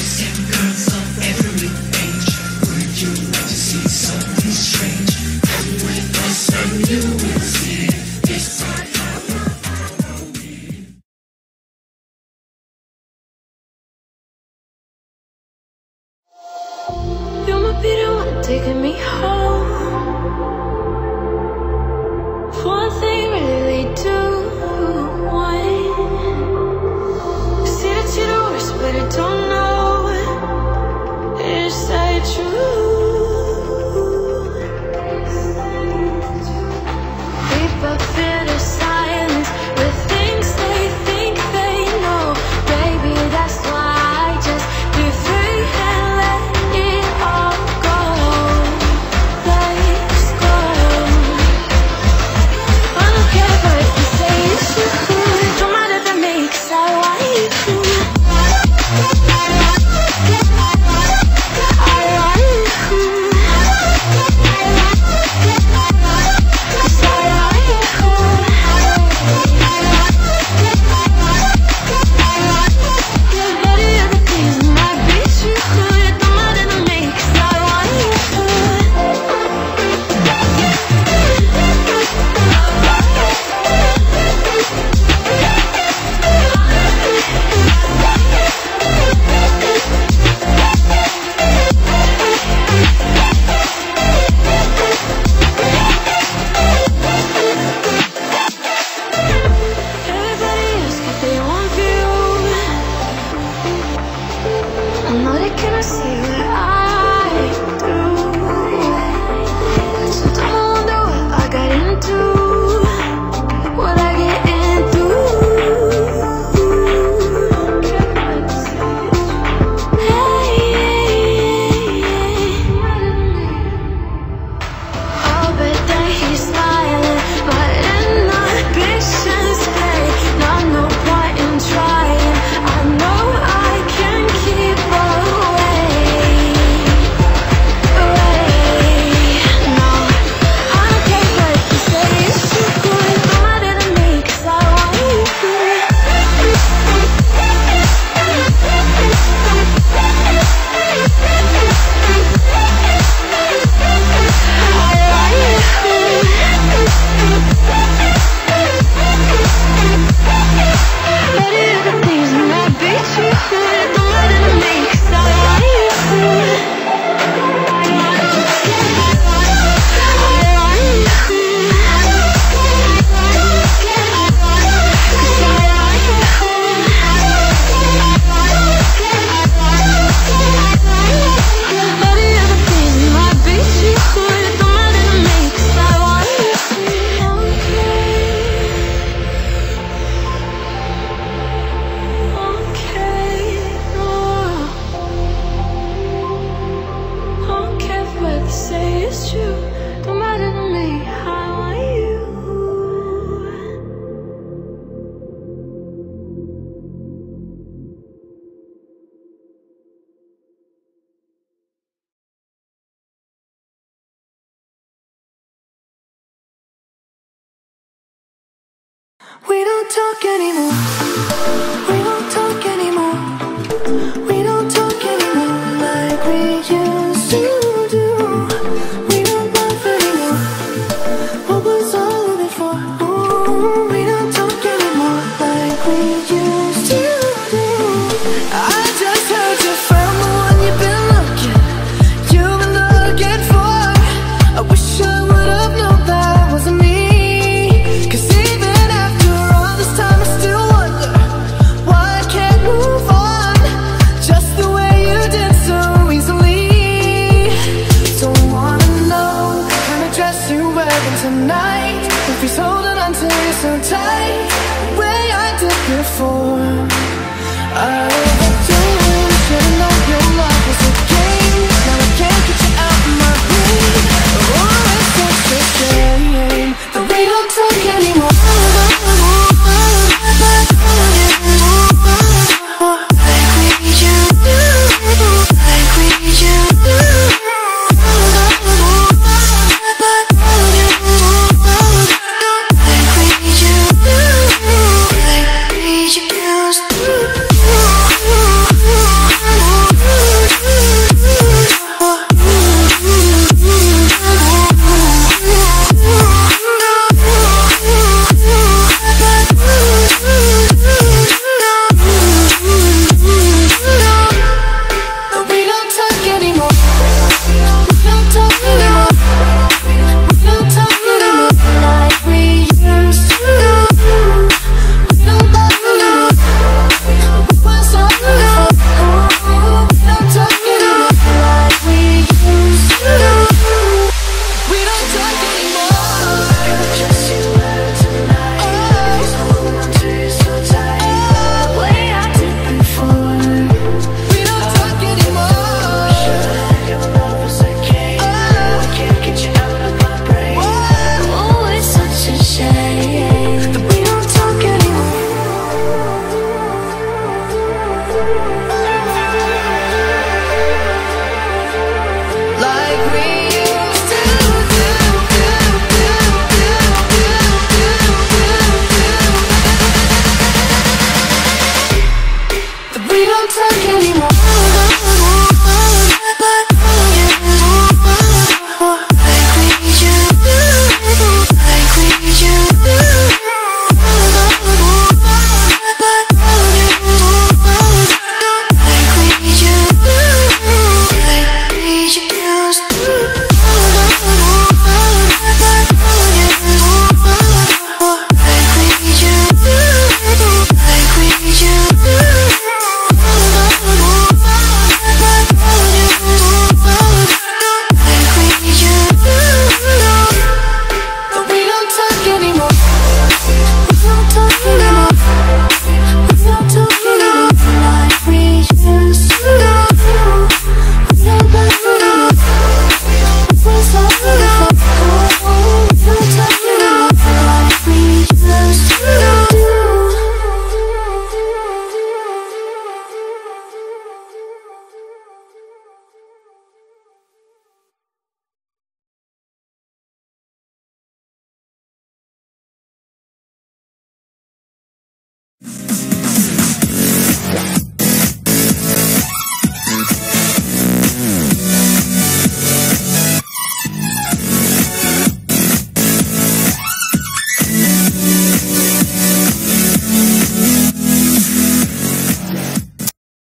boys and girls of every age. Would you want to see something strange? Come with us and you will see this part. You're my be the one taking me home. One thing really do want. See that you don't wish, but I don't know. Is that true? People feel the silence with things they think they know. Baby, that's why I just be free and let it all go. Let's go. I don't care what you say, it's your cool. Don't matter to me, 'cause I like you. We don't talk anymore. We don't talk anymore. We don't talk anymore like we used to do. We don't love anymore. What was all of it for? Ooh, we don't talk anymore like we used to do. I just heard you found the one you've been looking for. I wish I would have known that wasn't me. 'Cause even after all this time I still wonder why. We don't talk anymore.